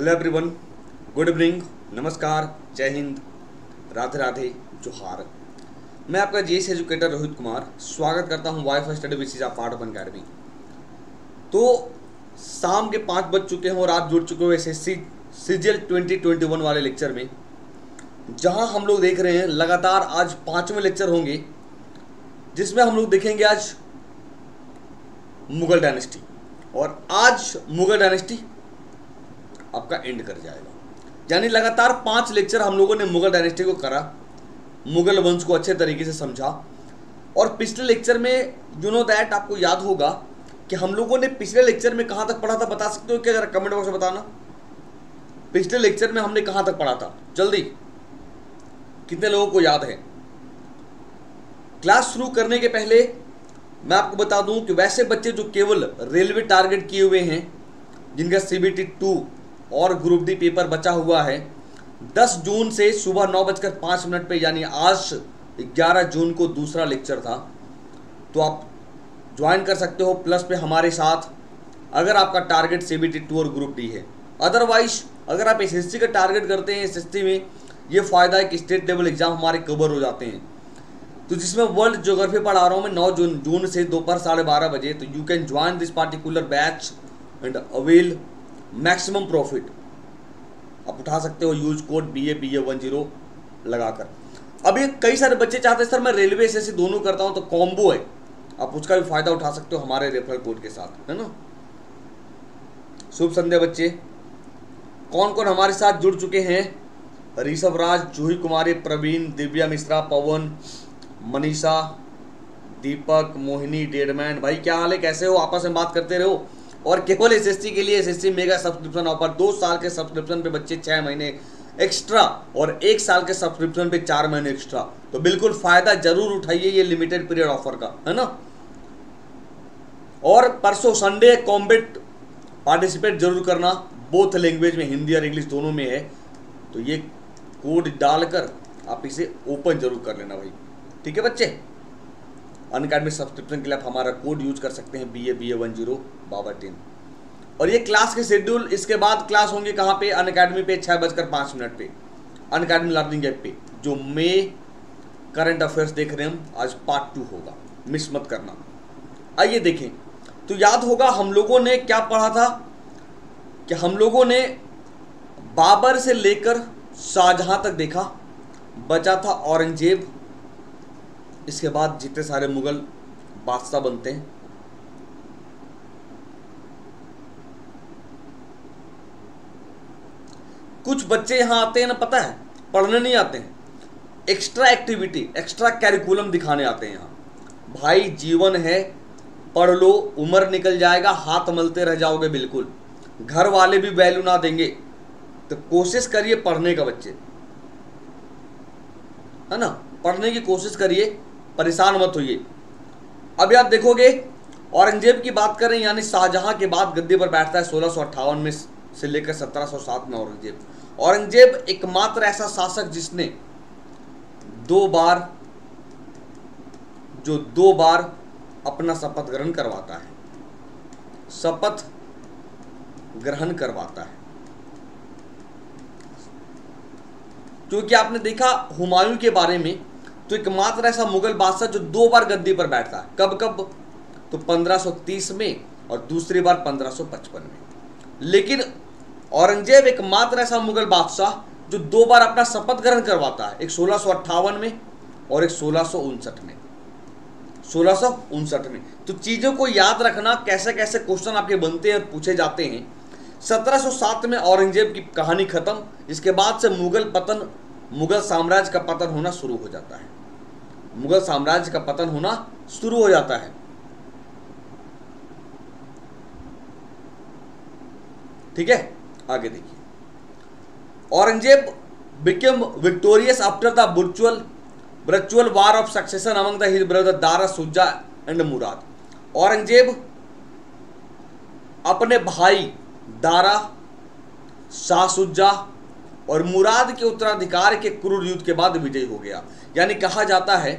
Hello everyone, good evening, नमस्कार, जय हिंद, राधे राधे, जोहार। मैं आपका जेईई एजुकेटर रोहित कुमार स्वागत करता हूं Y for study which is a part of academy. तो शाम के 5 बज चुके हैं और आप जुड़ चुके हो एसएससी सीजीएल 2021 वाले लेक्चर में, जहां हम लोग देख रहे हैं लगातार आज 5वें लेक्चर होंगे जिसमें हम लोग देखेंगे आज मुगल डायनेस्टी, और आज मुगल डायनेस्टी आपका एंड कर जाएगा। यानी लगातार 5 लेक्चर हम लोगों ने मुगल डायनेस्टी को करा, मुगल वंश को अच्छे तरीके से समझा। और पिछले लेक्चर में यू नो दैट आपको याद होगा कि हम लोगों ने पिछले लेक्चर में कहाँ तक पढ़ा था, बता सकते हो क्या? जरा कमेंट बॉक्स में बताना, पिछले लेक्चर में हमने कहाँ तक पढ़ा था। जल्दी, कितने लोगों को याद है? क्लास शुरू करने के पहले मैं आपको बता दूँ कि वैसे बच्चे जो केवल रेलवे टारगेट किए हुए हैं, जिनका CBT 2 और ग्रुप डी पेपर बचा हुआ है, 10 जून से सुबह 9:05 पर, यानी आज 11 जून को दूसरा लेक्चर था, तो आप ज्वाइन कर सकते हो प्लस पे हमारे साथ, अगर आपका टारगेट CBT 2 और ग्रुप डी है। अदरवाइज अगर आप SSC का टारगेट करते हैं, SSC में ये फ़ायदा है कि स्टेट लेवल एग्ज़ाम हमारे कवर हो जाते हैं। तो जिसमें वर्ल्ड जोग्राफी पढ़ा रहा हूँ मैं 9 जून से दोपहर 12:30 बजे। तो you can join this particular batch and avail maximum profit. आप उठा सकते हो यूज कोड BA 10 लगाकर। अब ये कई सारे बच्चे चाहते हैं सर मैं रेलवे SSC दोनों करता हूँ, तो कॉम्बो है, आप उसका भी फायदा उठा सकते हो हमारे रेफरल कोड के साथ, है ना। शुभ संध्या बच्चे, कौन कौन हमारे साथ जुड़ चुके हैं? ऋषभ राज, जूही कुमारी, प्रवीण, दिव्या मिश्रा, पवन, मनीषा, दीपक, मोहिनी, डेडमैन, भाई क्या हाल है, कैसे हो? आपस में बात करते रहो। और केवल SSC के लिए SSC मेगा सब्सक्रिप्शन ऑफर, 2 साल के सब्सक्रिप्शन पे बच्चे 6 महीने एक्स्ट्रा, और 1 साल के सब्सक्रिप्शन पे 4 महीने एक्स्ट्रा। तो बिल्कुल फ़ायदा ज़रूर उठाइए ये लिमिटेड पीरियड ऑफर का, है ना। और परसों संडे कॉम्बेट पार्टिसिपेट जरूर करना, बोथ लैंग्वेज में, हिंदी और इंग्लिश दोनों में है। तो ये कोड डालकर आप इसे ओपन जरूर कर लेना भाई, ठीक है बच्चे। अनअकैडमी सब्सक्रिप्शन के लिए आप हमारा कोड यूज कर सकते हैं BA 10 और ये क्लास के शेड्यूल। इसके बाद क्लास होंगे कहाँ पे? अनअकैडमी पे 6:05 पे, अनअकैडमी लर्निंग ऐप पे। जो मई करंट अफेयर्स देख रहे हैं हम, आज पार्ट 2 होगा, मिस मत करना। आइए देखें, तो याद होगा हम लोगों ने क्या पढ़ा था कि हम लोगों ने बाबर से लेकर शाहजहाँ तक देखा, बचा था औरंगजेब, इसके बाद जितने सारे मुगल बादशाह बनते हैं। कुछ बच्चे यहां आते हैं ना, पता है, पढ़ने नहीं आते हैं, एक्स्ट्रा एक्टिविटी, एक्स्ट्रा कैरिकुलम दिखाने आते हैं यहाँ। भाई जीवन है, पढ़ लो, उम्र निकल जाएगा, हाथ मलते रह जाओगे बिल्कुल, घर वाले भी वैल्यू ना देंगे। तो कोशिश करिए पढ़ने का बच्चे, है ना, पढ़ने की कोशिश करिए, परेशान मत होइए। अभी आप देखोगे औरंगजेब की बात करें, यानी शाहजहां के बाद गद्दी पर बैठता है 1658 में से लेकर 1707 में औरंगजेब। औरंगजेब एकमात्र ऐसा शासक जिसने 2 बार अपना शपथ ग्रहण करवाता है, क्योंकि आपने देखा हुमायूं के बारे में, तो एकमात्र ऐसा मुगल बादशाह जो 2 बार गद्दी पर बैठता है। कब कब? तो 1530 में और दूसरी बार 1555 में। लेकिन औरंगजेब एकमात्र ऐसा मुगल बादशाह जो 2 बार अपना शपथ ग्रहण करवाता है, एक 1658 में और एक 1659 में। 1659 में। तो चीज़ों को याद रखना, कैसे कैसे क्वेश्चन आपके बनते हैं और पूछे जाते हैं। 1707 में औरंगजेब की कहानी ख़त्म, इसके बाद से मुगल साम्राज्य का पतन होना शुरू हो जाता है, ठीक है। आगे देखिए, Aurangzeb became victorious after the virtual war of succession among the his brother Dara, Shuja and Murad. Aurangzeb अपने भाई दारा, शाह सुजा और मुराद के उत्तराधिकार के क्रूर युद्ध के बाद विजयी हो गया। यानी कहा जाता है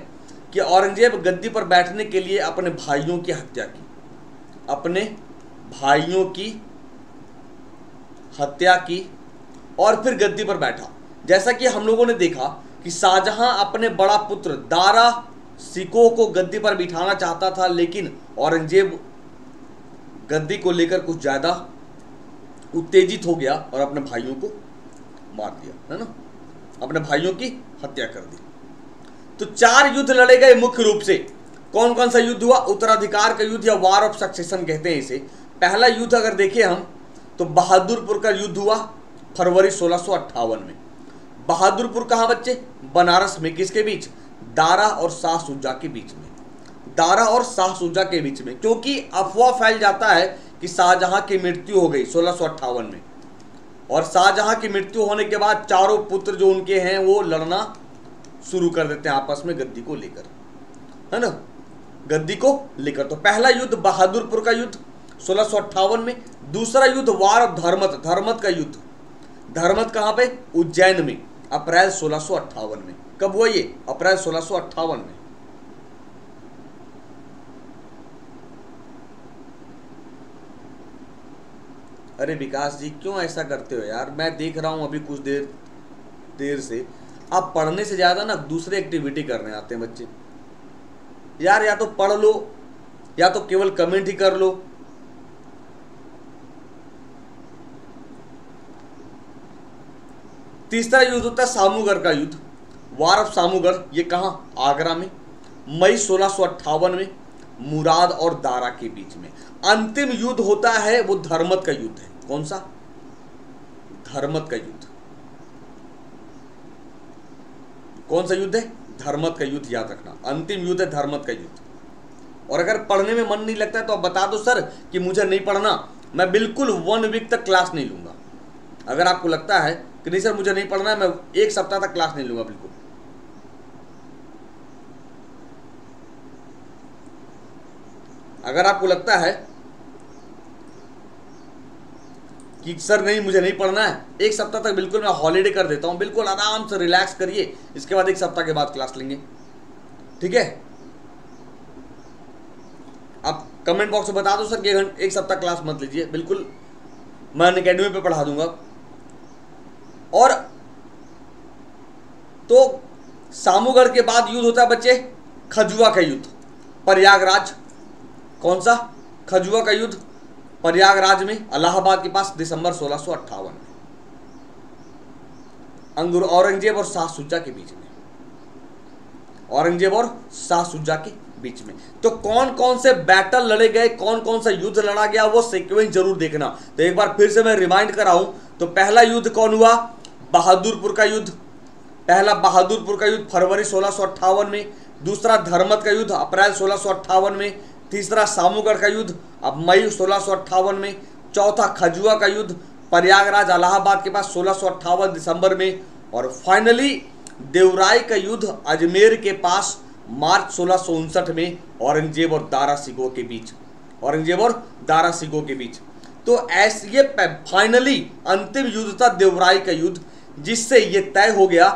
कि औरंगजेब गद्दी पर बैठने के लिए अपने भाइयों की हत्या की और फिर गद्दी पर बैठा। जैसा कि हम लोगों ने देखा कि शाहजहां अपने बड़ा पुत्र दारा शिकोह को गद्दी पर बिठाना चाहता था, लेकिन औरंगजेब गद्दी को लेकर कुछ ज़्यादा उत्तेजित हो गया और अपने भाइयों को मार दिया, है ना, अपने भाइयों की हत्या कर दी। तो 4 युद्ध लड़े गए मुख्य रूप से। कौन कौन सा युद्ध हुआ? उत्तराधिकार का युद्ध या वार ऑफ सक्सेशन कहते हैं इसे। पहला युद्ध अगर देखें हम तो बहादुरपुर का युद्ध हुआ फरवरी 1658 में। बहादुरपुर कहाँ बच्चे? बनारस में। किसके बीच? दारा और शाह शुजा के बीच में, दारा और शाह शुजा के बीच में, क्योंकि अफवाह फैल जाता है कि शाहजहां की मृत्यु हो गई 1658 में, और शाहजहां की मृत्यु होने के बाद चारों पुत्र जो उनके हैं वो लड़ना शुरू कर देते हैं आपस में गद्दी को लेकर, है ना, गद्दी को लेकर। तो पहला युद्ध बहादुरपुर का युद्ध 1658 में। दूसरा युद्ध वार ऑफ धर्मत, धर्मत का युद्ध। धर्मत कहाँ पे? उज्जैन में, अप्रैल 1658 में। कब हुआ ये? अप्रैल 1658 में। अरे विकास जी क्यों ऐसा करते हो यार, मैं देख रहा हूं अभी कुछ देर से आप पढ़ने से ज़्यादा ना दूसरे एक्टिविटी करने आते हैं बच्चे यार। या तो पढ़ लो या तो केवल कमेंट ही कर लो। तीसरा युद्ध होता है सामूगर का युद्ध, वार ऑफ सामूगर। ये कहाँ? आगरा में, मई 1658 में, मुराद और दारा के बीच में। अंतिम युद्ध होता है वो धर्मत का युद्ध है। कौन सा? धर्मत का युद्ध। कौन सा युद्ध है? धर्मत का युद्ध, याद रखना। अंतिम युद्ध है धर्मत का युद्ध। और अगर पढ़ने में मन नहीं लगता है तो आप बता दो सर कि मुझे नहीं पढ़ना, मैं बिल्कुल 1 वीक तक क्लास नहीं लूँगा। अगर आपको लगता है कि नहीं सर मुझे नहीं पढ़ना है, मैं 1 सप्ताह तक क्लास नहीं लूँगा बिल्कुल। अगर आपको लगता है कि सर नहीं मुझे नहीं पढ़ना है, 1 सप्ताह तक बिल्कुल मैं हॉलीडे कर देता हूँ, बिल्कुल आराम से रिलैक्स करिए, इसके बाद 1 सप्ताह के बाद क्लास लेंगे, ठीक है। आप कमेंट बॉक्स में बता दो सर कि 1 सप्ताह क्लास मत लीजिए, बिल्कुल मैं अनअकैडमी पे पढ़ा दूंगा। और तो सामूगढ़ के बाद युद्ध होता है बच्चे खजुआ का युद्ध, प्रयागराज। कौन सा? खजुआ का युद्ध, प्रयागराज में, इलाहाबाद के पास, दिसंबर 1658 में, औरंगजेब और शाह शुजा के बीच में, औरंगजेब और शाह शुजा के बीच में। तो कौन कौन से बैटल लड़े गए, कौन कौन सा युद्ध लड़ा गया, वो सीक्वेंस जरूर देखना। तो एक बार फिर से मैं रिमाइंड कराऊं तो पहला युद्ध कौन हुआ? बहादुरपुर का युद्ध। पहला बहादुरपुर का युद्ध फरवरी 1658 में। दूसरा धर्मत का युद्ध अप्रैल 1658 में। तीसरा सामूगढ़ का युद्ध अब मई 1658 में। चौथा खजुआ का युद्ध, प्रयागराज इलाहाबाद के पास, 1658 दिसंबर में। और फाइनली देवराय का युद्ध अजमेर के पास मार्च 1659 में, औरंगजेब और दारा शिकोह के बीच, औरंगजेब और दारा शिकोह के बीच। तो ऐसे ये फाइनली अंतिम युद्ध था देवराय का युद्ध, जिससे ये तय हो गया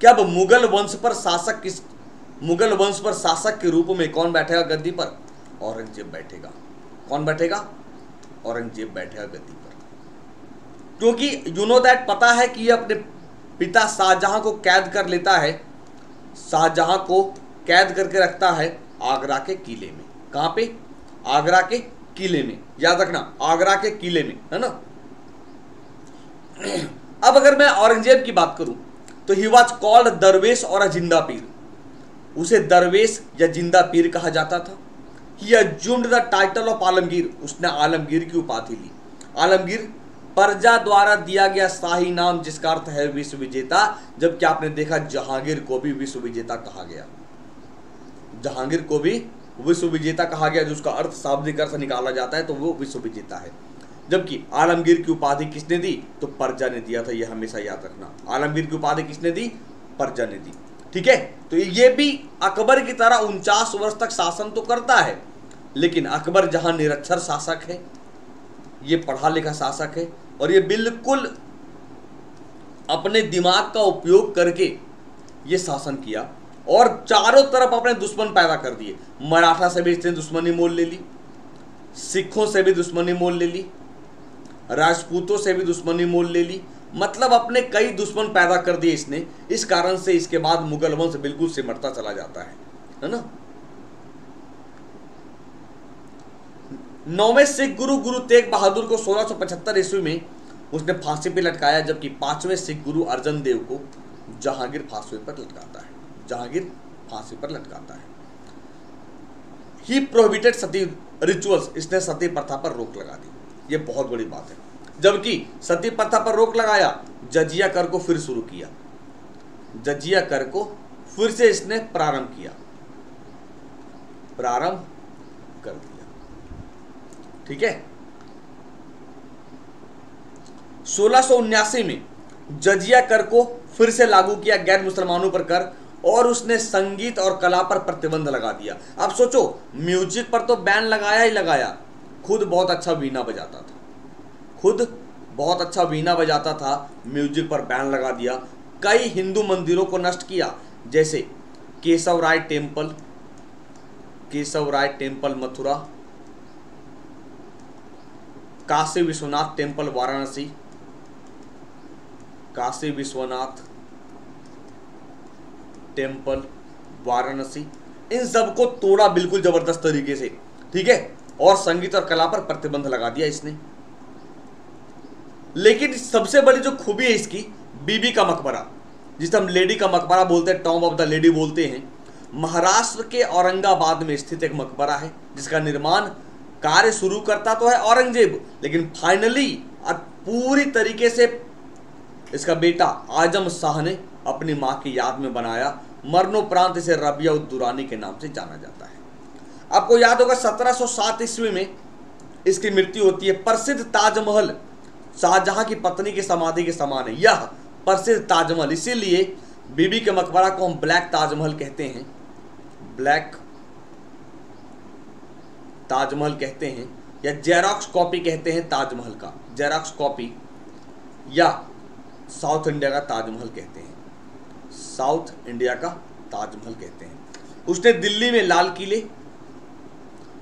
कि अब मुगल वंश पर शासक किस, मुगल वंश पर शासक के रूप में कौन बैठेगा गद्दी पर? औरंगजेब बैठेगा। कौन बैठेगा? औरंगजेब बैठेगा गद्दी पर, क्योंकि यू नो दैट, पता है कि ये अपने पिता शाहजहां को कैद कर लेता है, शाहजहां को कैद करके रखता है आगरा के किले में। कहाँ पे? आगरा के किले में, याद रखना, आगरा के किले में, है ना। अब अगर मैं औरंगजेब की बात करूं तो ही वॉज कॉल्ड दरवेश और जिंदा पीर, उसे दरवेश या जिंदा पीर कहा जाता था। He assumed the title of Alamgir, उसने आलमगीर की उपाधि ली। आलमगीर प्रजा द्वारा दिया गया शाही नाम, जिसका अर्थ है विश्व विजेता, जबकि आपने देखा जहांगीर को भी विश्व विजेता कहा गया, जहांगीर को भी विश्व विजेता कहा गया, जिसका अर्थ शाब्दिक अर्थ निकाला जाता है तो वो विश्व विजेता है। जबकि आलमगीर की उपाधि किसने दी? तो प्रजा ने दिया था, यह हमेशा याद रखना। आलमगीर की उपाधि किसने दी? प्रजा ने दी, ठीक है। तो ये भी अकबर की तरह 49 वर्ष तक शासन तो करता है, लेकिन अकबर जहां निरक्षर शासक है, ये पढ़ा लिखा शासक है, और ये बिल्कुल अपने दिमाग का उपयोग करके ये शासन किया और चारों तरफ अपने दुश्मन पैदा कर दिए। मराठा से भी इसने दुश्मनी मोल ले ली, सिखों से भी दुश्मनी मोल ले ली, राजपूतों से भी दुश्मनी मोल ले ली, मतलब अपने कई दुश्मन पैदा कर दिए इसने। इस कारण से इसके बाद मुगल वंश बिल्कुल सिमटता चला जाता है ना। नौवें सिख गुरु गुरु तेग बहादुर को 1675 ईस्वी में उसने फांसी पर लटकाया, जबकि पांचवें सिख गुरु अर्जन देव को जहांगीर फांसी पर लटकाता है। ही प्रोहिबिटेड सती रिचुअल्स, इसने सती प्रथा पर रोक लगा दी, ये बहुत बड़ी बात है। जबकि सती प्रथा पर रोक लगाया, जजिया कर को फिर शुरू किया, जजिया कर को फिर से इसने प्रारंभ किया, प्रारंभ कर दिया, ठीक है। 1679 में जजिया कर को फिर से लागू किया, गैर मुसलमानों पर कर, और उसने संगीत और कला पर प्रतिबंध लगा दिया। अब सोचो, म्यूजिक पर तो बैन लगाया ही लगाया, खुद बहुत अच्छा वीणा बजाता था, म्यूजिक पर बैन लगा दिया। कई हिंदू मंदिरों को नष्ट किया, जैसे केशव राय टेम्पल मथुरा, काशी विश्वनाथ टेम्पल वाराणसी, इन सब को तोड़ा बिल्कुल जबरदस्त तरीके से, ठीक है, और संगीत और कला पर प्रतिबंध लगा दिया इसने। लेकिन सबसे बड़ी जो खूबी है इसकी, बीबी का मकबरा, जिसे हम लेडी का मकबरा बोलते हैं, टॉम्ब ऑफ द लेडी बोलते हैं, महाराष्ट्र के औरंगाबाद में स्थित एक मकबरा है, जिसका निर्माण कार्य शुरू करता तो है औरंगजेब, लेकिन फाइनली पूरी तरीके से इसका बेटा आजम शाह ने अपनी माँ की याद में बनाया। मरणोपरांत इसे रबिया उद दुरानी के नाम से जाना जाता है। आपको याद होगा 1707 ईस्वी में इसकी मृत्यु होती है। प्रसिद्ध ताजमहल शाहजहां की पत्नी की समाधि के समान है, यह प्रसिद्ध ताजमहल, इसीलिए बीबी के मकबरा को हम ब्लैक ताजमहल कहते हैं, या जेरोक्स कॉपी कहते हैं ताजमहल का, जेरोक्स कॉपी, या साउथ इंडिया का ताजमहल कहते हैं, उसने दिल्ली में लाल किले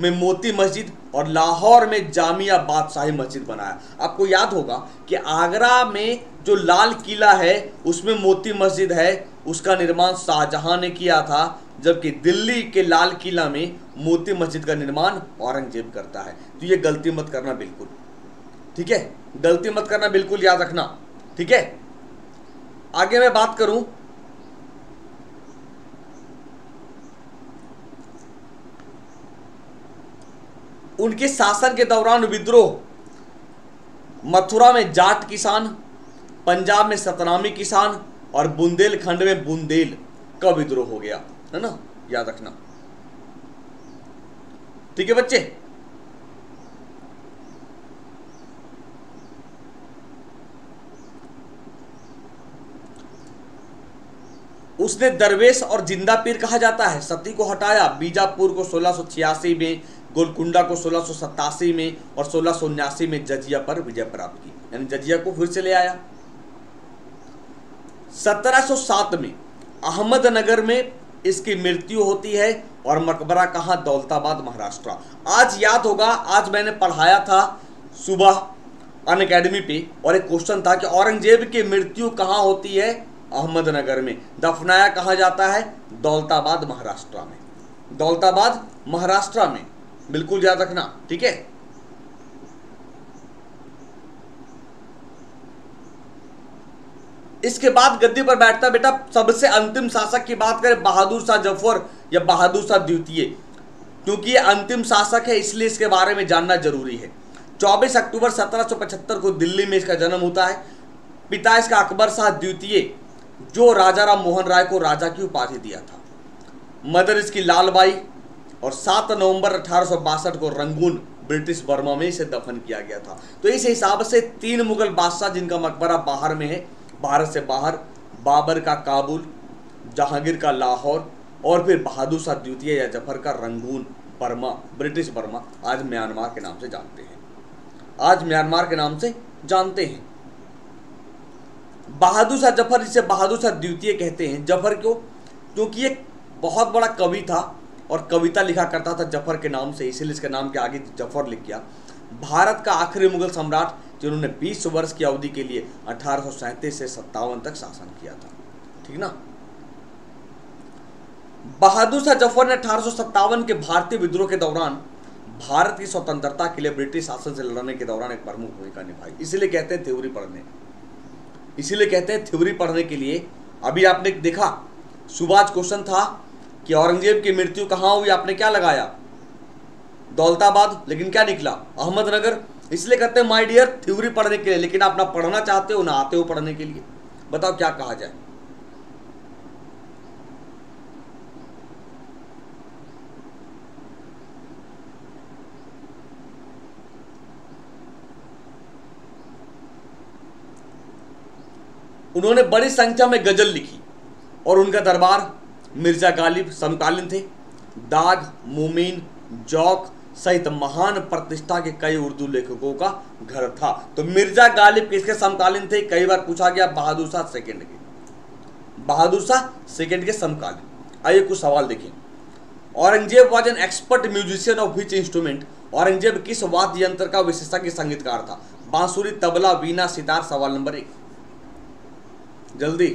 में मोती मस्जिद और लाहौर में जामिया बादशाही मस्जिद बनाया। आपको याद होगा कि आगरा में जो लाल किला है उसमें मोती मस्जिद है, उसका निर्माण शाहजहां ने किया था, जबकि दिल्ली के लाल किला में मोती मस्जिद का निर्माण औरंगजेब करता है। तो ये गलती मत करना बिल्कुल, ठीक है, याद रखना, ठीक है। आगे मैं बात करूं, उनके शासन के दौरान विद्रोह मथुरा में जाट किसान, पंजाब में सतनामी किसान और बुंदेलखंड में बुंदेल का विद्रोह हो गया, है ना, याद रखना, ठीक है बच्चे। उसने दरवेश और जिंदा पीर कहा जाता है, सती को हटाया, बीजापुर को 1686 में, गोलकुंडा को 1687 में और 1679 में जजिया पर विजय प्राप्त की, यानी जजिया को फिर से ले आया। 1707 में अहमदनगर में इसकी मृत्यु होती है और मकबरा कहाँ, दौलताबाद, महाराष्ट्र। आज याद होगा, आज मैंने पढ़ाया था सुबह अन अकेडमी पे, और एक क्वेश्चन था कि औरंगजेब की मृत्यु कहाँ होती है, अहमदनगर में, दफनाया कहाँ जाता है, दौलताबाद महाराष्ट्र में, बिल्कुल याद रखना, ठीक है। इसके बाद गद्दी पर बैठता बेटा सबसे अंतिम शासक की बात करें, बहादुर शाह जफर या बहादुर शाह द्वितीय, क्योंकि ये अंतिम शासक है इसलिए इसके बारे में जानना जरूरी है। 24 अक्टूबर 1775 को दिल्ली में इसका जन्म होता है। पिता इसका अकबर शाह द्वितीय, जो राजा राम मोहन राय को राजा की उपाधि दिया था। मदर इसकी लालबाई, और 7 नवंबर 1862 को रंगून, ब्रिटिश बर्मा में इसे दफन किया गया था। तो इस हिसाब से 3 मुगल बादशाह जिनका मकबरा बाहर में है, भारत से बाहर, बाबर का काबुल, जहांगीर का लाहौर और फिर बहादुर शाह द्वितीय या जफर का रंगून, बर्मा, ब्रिटिश बर्मा, आज म्यांमार के नाम से जानते हैं, बहादुर शाह जफर, जिसे बहादुर शाह द्वितीय कहते हैं, जफर क्यों, क्योंकि ये बहुत बड़ा कवि था और कविता लिखा करता था जफर के नाम से, इसीलिए इसके नाम के आगे जफर लिख गया। भारत का आखिरी मुगल सम्राट जिन्होंने 20 वर्ष की अवधि के लिए 1837 से 57 तक शासन किया था। ठीक ना। बहादुर शाह जफर ने 1857 के भारतीय विद्रोह के दौरान भारत की स्वतंत्रता के लिए ब्रिटिश शासन से लड़ने के दौरान एक प्रमुख भूमिका निभाई। इसीलिए कहते हैं थ्योरी पढ़ने, इसीलिए कहते हैं थ्योरी पढ़ने के लिए। अभी आपने देखा सुभाष क्वेश्चन था कि औरंगजेब की मृत्यु कहाँ हुई, आपने क्या लगाया दौलताबाद, लेकिन क्या निकला अहमदनगर। इसलिए कहते हैं माय डियर थ्योरी पढ़ने के लिए, लेकिन आप ना पढ़ना चाहते हो ना आते हो पढ़ने के लिए। बताओ क्या कहा जाए। उन्होंने बड़ी संख्या में गजल लिखी और उनका दरबार मिर्जा गालिब समकालीन थे, दाग, मोमीन, जौक सहित महान प्रतिष्ठा के कई उर्दू लेखकों का घर था। तो मिर्जा गालिब किसके समकालीन थे, कई बार पूछा गया, बहादुर शाह सेकेंड के, बहादुर शाह सेकेंड के समकालीन। आइए कुछ सवाल देखिए। Aurangzeb was an expert musician of which instrument, Aurangzeb किस वाद्य यंत्र का विशेषज्ञ संगीतकार था, बांसुरी, तबला, वीणा, सितार। सवाल नंबर 1 जल्दी।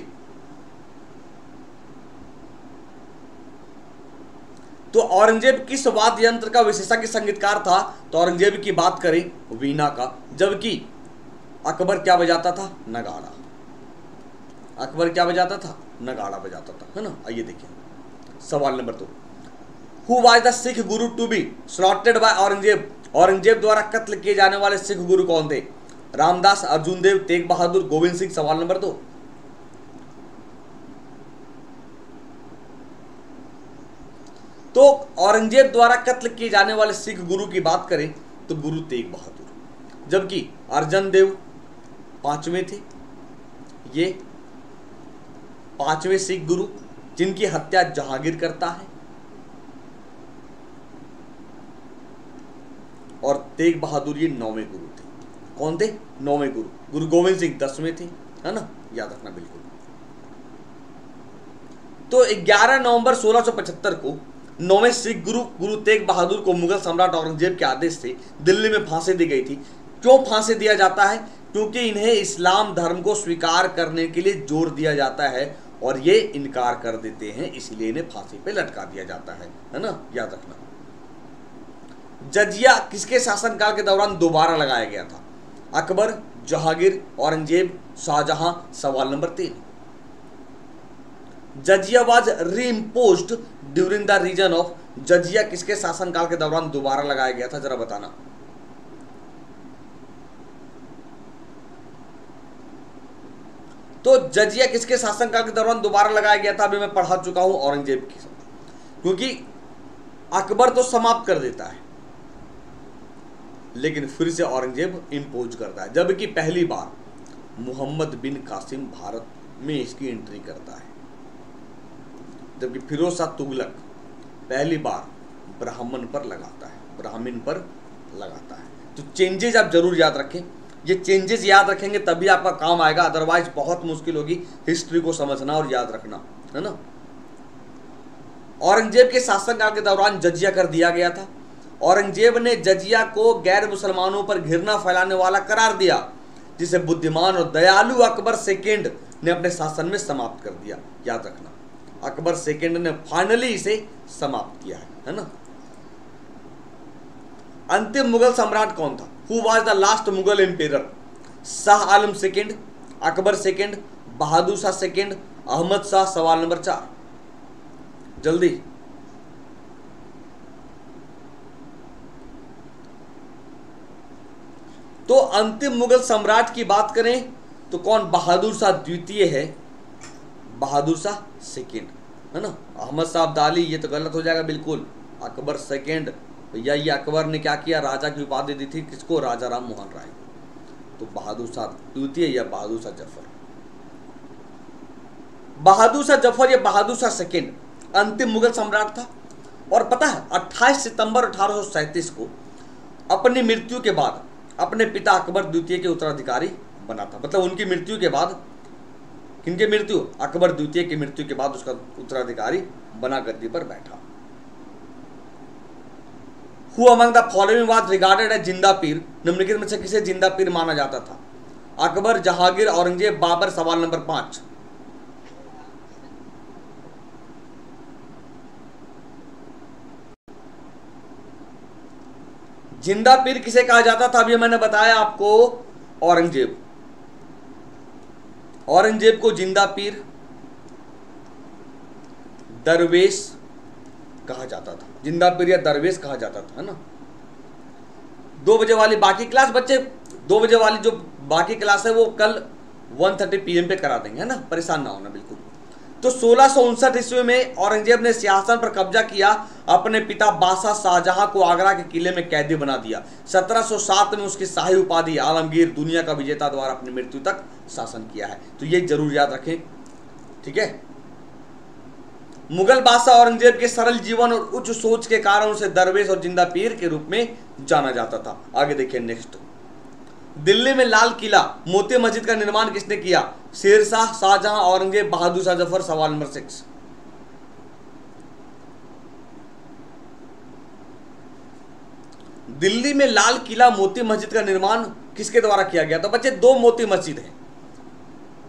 तो औरंगजेब किस वाद्य यंत्र का विशेषज्ञ संगीतकार था, तो औरंगजेब की बात करें वीणा का, जबकि अकबर क्या बजाता था, नगाड़ा। अकबर क्या बजाता था, नगाड़ा बजाता था, है ना। आइए देखिए सवाल नंबर 2। Who was the Sikh Guru to be slaughtered by Aurangzeb, Aurangzeb द्वारा कत्ल किए जाने वाले सिख गुरु कौन थे, रामदास, अर्जुन देव, तेग बहादुर, गोविंद सिंह। सवाल नंबर 2। तो औरंगजेब द्वारा कत्ल किए जाने वाले सिख गुरु की बात करें तो गुरु तेग बहादुर, जबकि अर्जन देव पांचवें थे, ये पांचवें सिख गुरु जिनकी हत्या जहांगीर करता है, और तेग बहादुर ये नौवें गुरु थे। कौन थे, नौवें गुरु। गुरु गोविंद सिंह 10वें थे, है ना, याद रखना बिल्कुल। तो 11 नवंबर 1675 को 9वें सिख गुरु गुरु तेग बहादुर को मुगल सम्राट औरंगजेब के आदेश से दिल्ली में फांसी दी गई थी। क्यों फांसी दिया जाता है, क्योंकि इन्हें इस्लाम धर्म को स्वीकार करने के लिए जोर दिया जाता है और ये इनकार कर देते हैं, इसलिए इन्हें फांसी पे लटका दिया जाता है, ना, याद रखना। जजिया किसके शासनकाल के दौरान दोबारा लगाया गया था, अकबर, जहांगीर, औरंगजेब, शाहजहां। सवाल नंबर 3। Jizya was reimposed during the reason of, jizya किसके शासनकाल के दौरान दोबारा लगाया गया था, जरा बताना। तो जजिया किसके शासनकाल के दौरान दोबारा लगाया गया था, अभी मैं पढ़ा चुका हूं औरंगजेब के साथ, क्योंकि अकबर तो समाप्त कर देता है लेकिन फिर से औरंगजेब इंपोज करता है, जबकि पहली बार मोहम्मद बिन कासिम भारत में इसकी एंट्री करता है, जबकि फिरोज शाह तुगलक पहली बार ब्राह्मण पर लगाता है, ब्राह्मण पर लगाता है। तो चेंजेस आप जरूर याद रखें, ये चेंजेस याद रखेंगे तभी आपका काम आएगा, अदरवाइज बहुत मुश्किल होगी हिस्ट्री को समझना और याद रखना, है ना। औरंगजेब के शासनकाल के दौरान जजिया कर दिया गया था। औरंगजेब ने जजिया को गैर मुसलमानों पर घृणा फैलाने वाला करार दिया, जिसे बुद्धिमान और दयालु अकबर सेकेंड ने अपने शासन में समाप्त कर दिया, याद रखना। अकबर सेकेंड ने फाइनली इसे समाप्त किया है ना। अंतिम मुगल सम्राट कौन था, who was the last Mughal emperor, Shah Alam second, Akbar second, Bahadur Shah second, Ahmad Shah. सवाल नंबर 4 जल्दी। तो अंतिम मुगल सम्राट की बात करें तो कौन, बहादुर शाह द्वितीय है, बहादुर शाह सेकेंड, है ना। अहमद शाह अब्दाली ये तो गलत हो जाएगा बिल्कुल, अकबर सेकेंड भैया, ये अकबर ने क्या किया, राजा की उपाधि दी थी किसको, राजा राम मोहन राय को। तो बहादुर शाह द्वितीय या बहादुर शाह जफर, बहादुर शाह जफर या बहादुर शाह सेकेंड अंतिम मुगल सम्राट था। और पता है 28 सितंबर 1837 को अपनी मृत्यु के बाद अपने पिता अकबर द्वितीय के उत्तराधिकारी बना था, मतलब उनकी मृत्यु के बाद, इनके मृत्यु अकबर द्वितीय की मृत्यु के बाद उसका उत्तराधिकारी बना गद्दी पर बैठा। Who among the following was regarded as Zinda Pir, निम्नलिखित में से किसे जिंदा पीर माना जाता था? अकबर, जहांगीर, औरंगजेब, बाबर। सवाल नंबर 5। जिंदा पीर किसे कहा जाता था? अभी मैंने बताया आपको औरंगजेब, औरंगजेब को जिंदा पीर दरवेश कहा जाता था, जिंदा पीर या दरवेश कहा जाता था, है ना। 2 बजे वाली बाकी क्लास बच्चे, 2 बजे वाली जो बाकी क्लास है वो कल 1:30 PM पे करा देंगे, है ना, परेशान ना होना बिल्कुल। तो 1659 ईस्वी में औरंगजेब ने सिंहासन पर कब्जा किया, अपने पिता बादशाह शाहजहां को आगरा के किले में कैदी बना दिया। 1707 में उसकी शाही उपाधि आलमगीर दुनिया का विजेता द्वारा अपनी मृत्यु तक शासन किया है। तो ये जरूर याद रखें, ठीक है। मुगल बादशाह औरंगजेब के सरल जीवन और उच्च सोच के कारण उसे दरवेश और जिंदा पीर के रूप में जाना जाता था। आगे देखिए नेक्स्ट। दिल्ली में लाल किला, मोती मस्जिद का निर्माण किसने किया? शेरशाह, शाहजहां, औरंगजेब, बहादुर शाह जफर। सवाल नंबर 6। दिल्ली में लाल किला, मोती मस्जिद का निर्माण किसके द्वारा किया गया था? बच्चे 2 मोती मस्जिद हैं,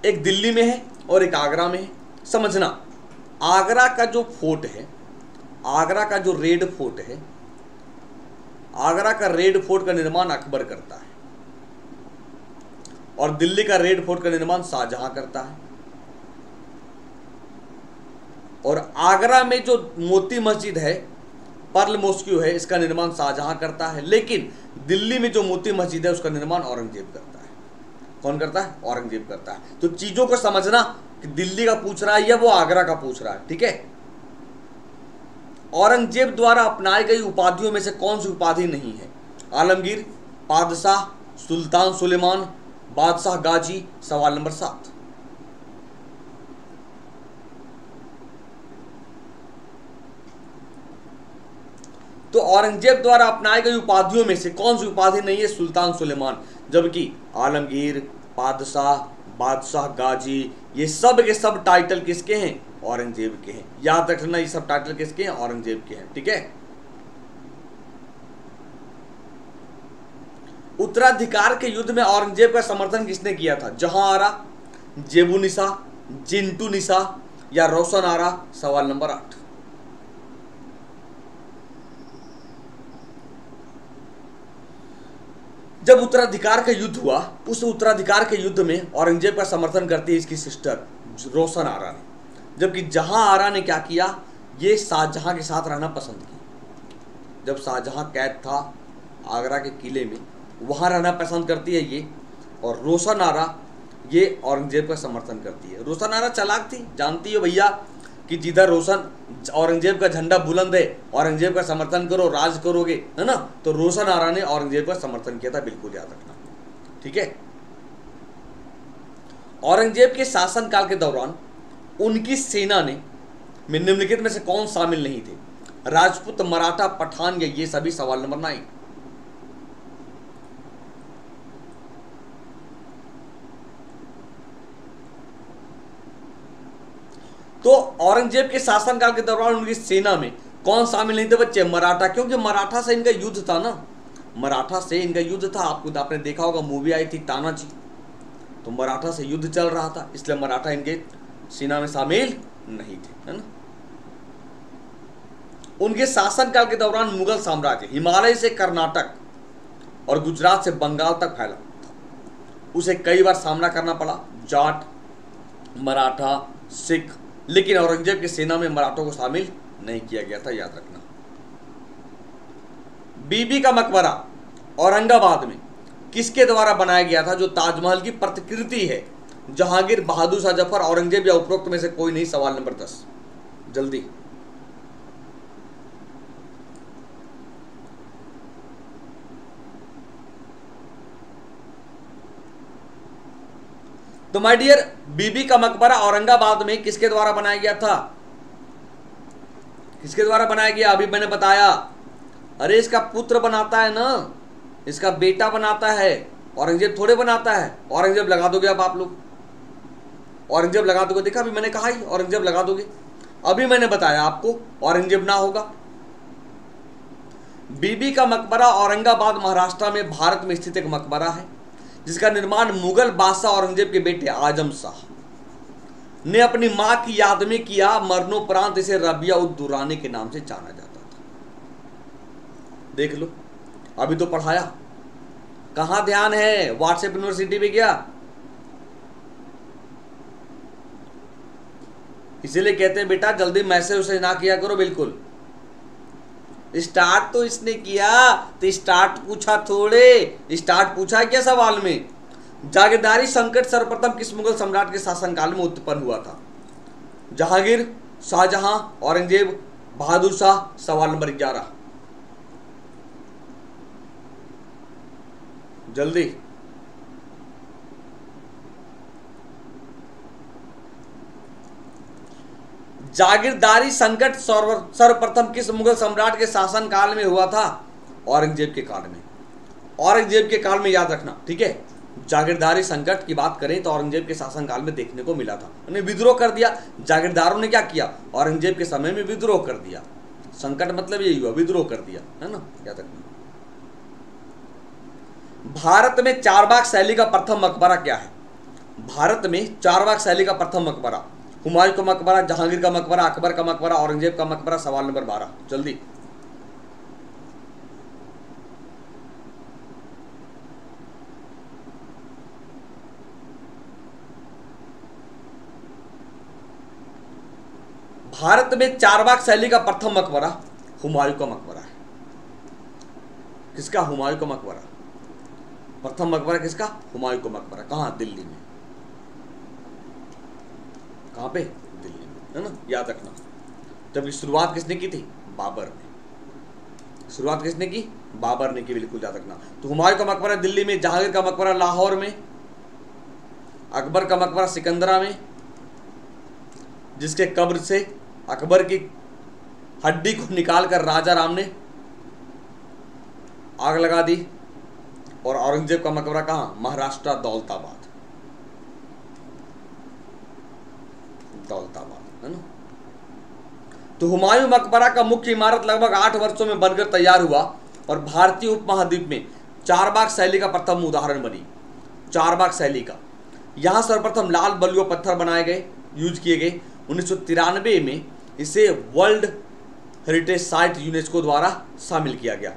एक दिल्ली में है और एक आगरा में है। समझना, आगरा का जो फोर्ट है, आगरा का जो रेड फोर्ट है, आगरा का रेड फोर्ट का निर्माण अकबर करता है और दिल्ली का रेड फोर्ट का निर्माण शाहजहां करता है। और आगरा में जो मोती मस्जिद है, पर्ल मोस्क्यू है, इसका निर्माण शाहजहां करता है। लेकिन दिल्ली में जो मोती मस्जिद है उसका निर्माण औरंगजेब करता है। कौन करता है? औरंगजेब करता है। तो चीजों को समझना कि दिल्ली का पूछ रहा है या वो आगरा का पूछ रहा है, ठीक है। औरंगजेब द्वारा अपनाई गई उपाधियों में से कौन सी उपाधि नहीं है? आलमगीर, बादशाह, सुल्तान सुलेमान, बादशाह गाजी। सवाल नंबर 7। तो औरंगजेब द्वारा अपनाई गई उपाधियों में से कौन सी उपाधि नहीं है? सुल्तान सुलेमान। जबकि आलमगीर, बादशाह, बादशाह गाजी, ये सब के सब टाइटल किसके हैं? औरंगजेब के हैं। याद रखना, ये सब टाइटल किसके हैं? औरंगजेब के हैं, ठीक है। उत्तराधिकार के युद्ध में औरंगजेब का समर्थन किसने किया था? जहांआरा, जेबूनिशा, जिंटू निशा या रोशन आरा। सवाल नंबर 8। जब उत्तराधिकार का युद्ध हुआ, उस उत्तराधिकार के युद्ध में औरंगजेब का समर्थन करती है इसकी सिस्टर रोशन आरा ने। जबकि जहांआरा ने क्या किया? ये शाहजहां के साथ रहना पसंद किया। जब शाहजहां कैद था आगरा के किले में, वहाँ रहना पसंद करती है ये। और रोशन आरा ये औरंगजेब का समर्थन करती है। रोशन आरा चालाक थी, जानती है भैया कि जिधर रोशन औरंगजेब का झंडा बुलंद है, औरंगजेब का समर्थन करो, राज करोगे, है ना। तो रोशन आरा ने औरंगजेब का समर्थन किया था, बिल्कुल याद रखना, ठीक है। औरंगजेब के शासनकाल के दौरान उनकी सेना ने निम्नलिखित में से कौन शामिल नहीं थे? राजपूत, मराठा, पठान या ये सभी। सवाल नंबर 9। तो औरंगजेब के शासनकाल के दौरान उनकी सेना में कौन शामिल नहीं थे बच्चे? मराठा, क्योंकि मराठा से इनका युद्ध था ना, मराठा से इनका युद्ध था। आपने देखा होगा मूवी आई थी तानाजी, तो मराठा से युद्ध चल रहा था, इसलिए मराठा इनके सेना में शामिल नहीं थे, है ना। उनके शासनकाल के दौरान मुगल साम्राज्य हिमालय से कर्नाटक और गुजरात से बंगाल तक फैला था। उसे कई बार सामना करना पड़ा, जाट, मराठा, सिख, लेकिन औरंगजेब की सेना में मराठों को शामिल नहीं किया गया था, याद रखना। बीबी का मकबरा औरंगाबाद में किसके द्वारा बनाया गया था? जो ताजमहल की प्रतिकृति है। जहांगीर, बहादुर शाह जफर, औरंगजेब या उपरोक्त में से कोई नहीं। सवाल नंबर 10, जल्दी। तो माय डियर, बीबी का मकबरा औरंगाबाद में किसके द्वारा बनाया गया था? किसके द्वारा बनाया गया? अभी मैंने बताया, अरे इसका पुत्र बनाता है ना, इसका बेटा बनाता है, औरंगजेब थोड़े बनाता है। औरंगजेब लगा दोगे अब आप लोग, औरंगजेब लगा दोगे। देखा, अभी मैंने कहा ही औरंगजेब लगा दोगे। अभी मैंने बताया आपको औरंगजेब ना होगा। बीबी का मकबरा औरंगाबाद महाराष्ट्र में भारत में स्थित एक मकबरा है जिसका निर्माण मुगल बादशाह औरंगजेब के बेटे आजम शाह ने अपनी मां की याद में किया। मरणोपरांत इसे रबिया उद दुरानी के नाम से जाना जाता था। देख लो, अभी तो पढ़ाया, कहां ध्यान है? व्हाट्सएप यूनिवर्सिटी में गया। इसीलिए कहते हैं बेटा जल्दी मैसेज उसे ना किया करो। बिल्कुल स्टार्ट तो इसने किया तो स्टार्ट पूछा थोड़े, स्टार्ट पूछा क्या सवाल में? जागीरदारी संकट सर्वप्रथम किस मुगल सम्राट के शासनकाल में उत्पन्न हुआ था? जहांगीर, शाहजहां, औरंगजेब, बहादुर शाह। सवाल नंबर 11 जल्दी। जागीरदारी संकट सर्वप्रथम किस मुगल सम्राट के शासन काल में हुआ था? औरंगजेब के काल में। औरंगजेब के काल में याद रखना, ठीक है। जागीरदारी संकट की बात करें तो औरंगजेब के शासन काल में देखने को मिला था। उन्हें विद्रोह कर दिया, जागीरदारों ने क्या किया? औरंगजेब के समय में विद्रोह कर दिया। संकट मतलब यही हुआ, विद्रोह कर दिया, है ना, याद रखना। भारत में चारबाग शैली का प्रथम मकबरा क्या है? भारत में चारबाग शैली का प्रथम मकबरा, हुमायूं का मकबरा, जहांगीर का मकबरा, अकबर का मकबरा, औरंगजेब का मकबरा। सवाल नंबर 12 जल्दी। भारत में चारबाग शैली का प्रथम मकबरा हुमायूं का मकबरा है। किसका? हुमायूं का मकबरा। प्रथम मकबरा किसका? हुमायूं का मकबरा। कहां? दिल्ली में। कहाँ पे? दिल्ली में, है ना, याद रखना। जबकि शुरुआत किसने की थी? बाबर ने। शुरुआत किसने की? बाबर ने की, बिल्कुल याद रखना। तो हुमायूं का मकबरा दिल्ली में, जहांगीर का मकबरा लाहौर में, अकबर का मकबरा सिकंदरा में, जिसके कब्र से अकबर की हड्डी को निकालकर राजा राम ने आग लगा दी। और औरंगजेब का मकबरा कहाँ? महाराष्ट्र, दौलताबाद। दौलताबाद, है ना। तो हुमायूं मकबरा का मुख्य इमारत लगभग 8 वर्षों में बनकर तैयार हुआ और भारतीय उपमहाद्वीप में चारबाग शैली का प्रथम उदाहरण बनी। चारबाग शैली का यहाँ सर्वप्रथम लाल बलुआ पत्थर बनाए गए, यूज किए गए। 1993 में इसे वर्ल्ड हेरिटेज साइट यूनेस्को द्वारा शामिल किया गया।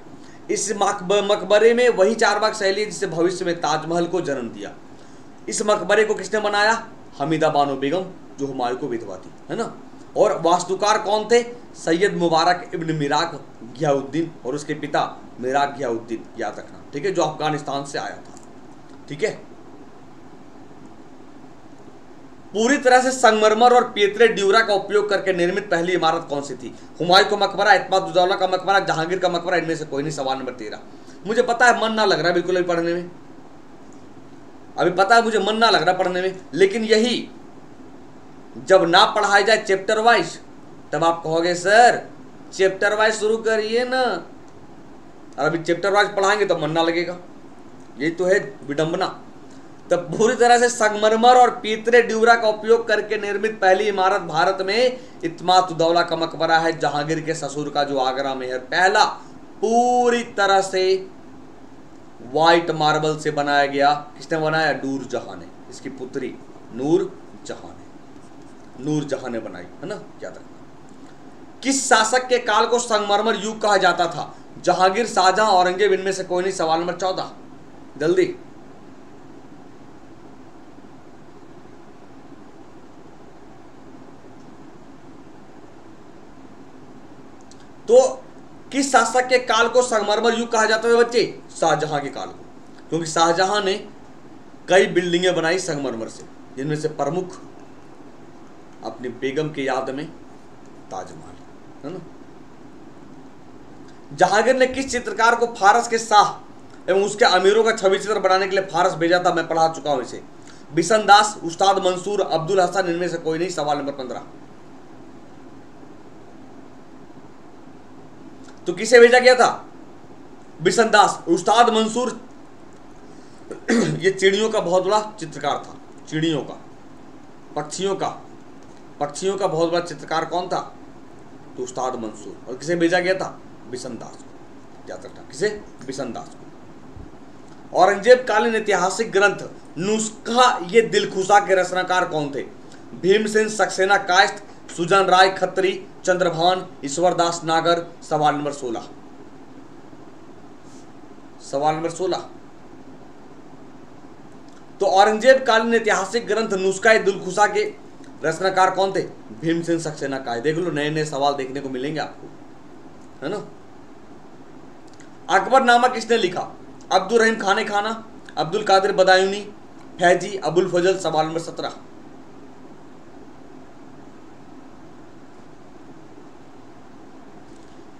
इस मकबरे में वही चारबाग शैली है जिससे भविष्य में ताजमहल को जन्म दिया। इस मकबरे को किसने बनाया? हमीदा बानो बेगम, जो हुमायूं को विधवा थी, है ना। और वास्तुकार कौन थे? सैयद मुबारक इब्न मिराक घियाउद्दीन और उसके पिता मिराक घियाउद्दीन, याद रखना, ठीक है, जो अफगानिस्तान से आया था, ठीक है। पूरी तरह से संगमरमर और पीतरे ड्यूरा का उपयोग करके निर्मित पहली इमारत कौन सी थी? हुमायूं का मकबरा, एतमादुद्दौला का मकबरा, जहांगीर का मकबरा, इनमें से कोई नहीं। सवाल नंबर 13। मुझे पता है मन ना लग रहा बिल्कुल अभी पढ़ने में, अभी पता है मुझे मन ना लग रहा पढ़ने में, लेकिन यही जब ना पढ़ाया जाए चैप्टर वाइज तब आप कहोगे सर चैप्टर वाइज शुरू करिए ना, और अभी चैप्टर वाइज पढ़ाएंगे तो मन ना लगेगा, ये तो है विडंबना। तब पूरी तरह से संगमरमर और पीतरे ड्यूरा का उपयोग करके निर्मित पहली इमारत भारत में इत्मातुद्दौला का मकबरा है, जहांगीर के ससुर का, जो आगरा में है। पहला पूरी तरह से व्हाइट मार्बल से बनाया गया। किसने बनाया? नूर जहां ने, इसकी पुत्री नूर जहां ने, नूर जहां ने बनाई, है ना, याद रखना। किस शासक के काल को संगमरमर युग कहा जाता था? जहांगीर, शाहजहां, औरंगजेब, इनमें से कोई नहीं। सवाल नंबर 14 जल्दी। तो किस शासक के काल को संगमरमर युग कहा जाता था बच्चे? शाहजहां के काल को, क्योंकि शाहजहां ने कई बिल्डिंगें बनाई संगमरमर से, जिनमें से प्रमुख अपनी बेगम के याद में ताजमहल, है ना। जहांगीर ने किस चित्रकार को फारस के शाह एवं उसके अमीरों का छवि चित्र बनाने के लिए फारस भेजा था? मैं पढ़ा चुका हूं इसे। बिशन दास, उस्ताद मंसूर, अब्दुल हसन, इनमें से कोई नहीं। सवाल नंबर 15। तो किसे भेजा गया था? बिशन दास, उस्ताद मंसूर, ये चिड़ियों का बहुत बड़ा चित्रकार था, चिड़ियों का, पक्षियों का, पक्षियों का बहुत बड़ा चित्रकार कौन था? तो उस्ताद मंसूर। और किसे भेजा गया था? बिशन दास को। याद रखना किसे, बिशन दास को। औरंगजेब कालीन ऐतिहासिक ग्रंथ नुस्खा ये दिलखुशा के रचनाकार कौन थे? भीमसेन सक्सेना कायस्थ, सुजान राय खत्री, चंद्रभान, ईश्वरदास नागर। सवाल नंबर 16, सवाल नंबर 16। तो औरंगजेब कालीन ऐतिहासिक ग्रंथ नुस्खा दिलखुशा के रचनाकार कौन थे? भीमसेन सक्सेना कायस्थ। देख लो नए नए सवाल देखने को मिलेंगे आपको, है ना। अकबर नामा किसने लिखा? अब्दुल रहीम खाने खाना, अब्दुल कादिर बदायूनी, फैजी, अबुल फजल। सवाल नंबर 17,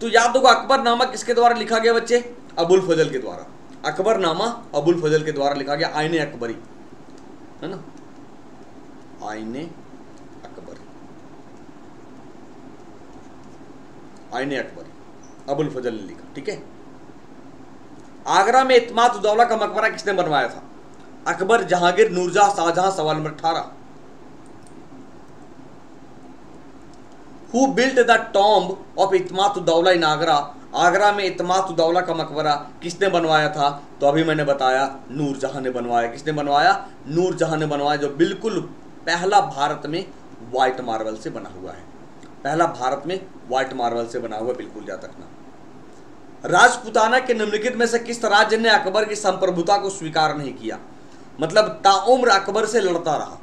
तो याद होगा अकबर नामा किसके द्वारा लिखा गया बच्चे? अबुल फजल के द्वारा। अकबर नामा अबुल फजल के द्वारा लिखा गया। आईने अकबरी, है ना, आईने अकबरी, आईने अकबरी अबुल फजल ने लिखा, ठीक है। आगरा में इत्माद-उद-दौला का मकबरा किसने बनवाया था? अकबर, जहांगीर, नूरजहां, शाहजहां। सवाल नंबर 18, who built the tomb of इत्माद-उद-दौला in Agra? Agra में इत्माद-उद-दौला का मकबरा किसने बनवाया था? तो अभी मैंने बताया, नूरजहां ने बनवाया। किसने बनवाया? नूरजहां ने बनवाया, जो बिल्कुल पहला भारत में व्हाइट मार्बल से बना हुआ है, पहला भारत में व्हाइट मार्बल से बना हुआ, बिल्कुल याद रखना। राजपुताना के निम्नलिखित में से किस राज्य ने अकबर की संप्रभुता को स्वीकार नहीं किया? मतलब ताउम्र अकबर से लड़ता रहा।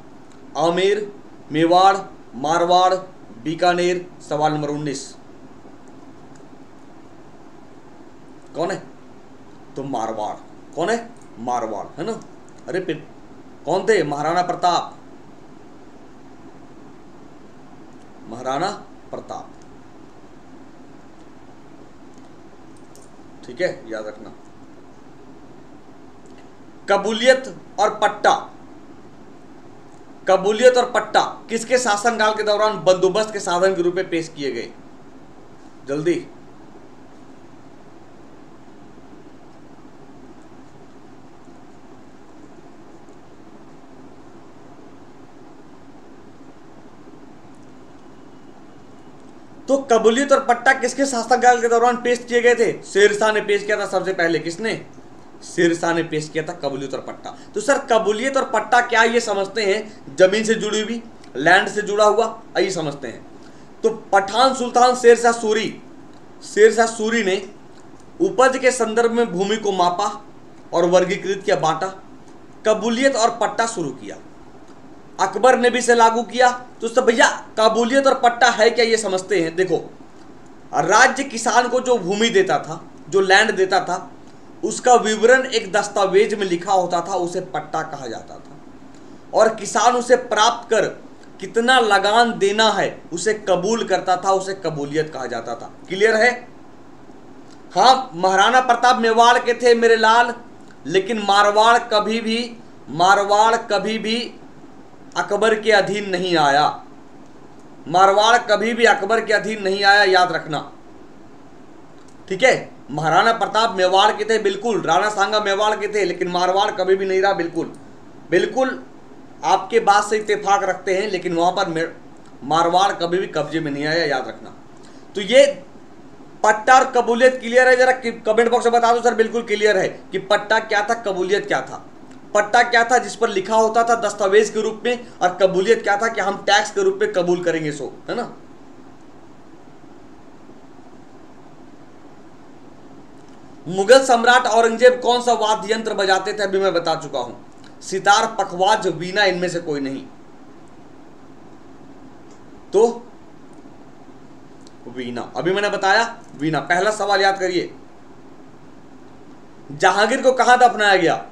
आमेर, मेवाड़, मारवाड़, बीकानेर। सवाल नंबर 19, कौन है? तो मारवाड़। कौन है? मारवाड़, है ना। अरे फिर कौन थे? महाराणा प्रताप, महाराणा प्रताप, ठीक है, याद रखना। कबूलियत और पट्टा, कबूलियत और पट्टा किसके शासनकाल के दौरान बंदोबस्त के साधन के रूप में पेश किए गए? जल्दी, तो कबूलियत और पट्टा किसके शासनकाल के दौरान पेश किए गए थे? शेरशाह ने पेश किया था सबसे पहले। किसने? शेरशाह ने पेश किया था कबूलियत और पट्टा। तो सर कबूलियत और पट्टा क्या ये समझते हैं? जमीन से जुड़ी हुई, लैंड से जुड़ा हुआ, यही समझते हैं। तो पठान सुल्तान शेरशाह सूरी, शेरशाह सूरी ने उपज के संदर्भ में भूमि को मापा और वर्गीकृत किया, बांटा, कबूलियत और पट्टा शुरू किया। अकबर ने भी इसे लागू किया। तो सब भैया कबूलियत और पट्टा है क्या ये समझते हैं। देखो, राज्य किसान को जो भूमि देता था, जो लैंड देता था, उसका विवरण एक दस्तावेज में लिखा होता था, उसे पट्टा कहा जाता था। और किसान उसे प्राप्त कर कितना लगान देना है उसे कबूल करता था, उसे कबूलियत कहा जाता था। क्लियर है? हाँ, महाराणा प्रताप मेवाड़ के थे मेरे लाल, लेकिन मारवाड़ कभी भी अकबर के अधीन नहीं आया, मारवाड़ कभी भी अकबर के अधीन नहीं आया, याद रखना, ठीक है। महाराणा प्रताप मेवाड़ के थे, बिल्कुल, राणा सांगा मेवाड़ के थे, लेकिन मारवाड़ कभी भी नहीं रहा, बिल्कुल बिल्कुल आपके बात से इत्तेफाक रखते हैं, लेकिन वहां पर मारवाड़ कभी भी कब्जे में नहीं आया, याद रखना। तो ये पट्टा और कबूलियत क्लियर है? जरा कमेंट बॉक्स में बता दो सर बिल्कुल क्लियर है कि पट्टा क्या था, कबूलियत क्या था। पट्टा क्या था? जिस पर लिखा होता था दस्तावेज के रूप में, और कबूलियत क्या था कि हम टैक्स के रूप में कबूल करेंगे, सो, है ना। मुगल सम्राट औरंगजेब कौन सा वाद्य यंत्र बजाते थे? अभी मैं बता चुका हूं, सितार, पखवाज, वीणा, इनमें से कोई नहीं। तो वीणा, अभी मैंने बताया वीणा, पहला सवाल याद करिए। जहांगीर को कहां दफनाया गया?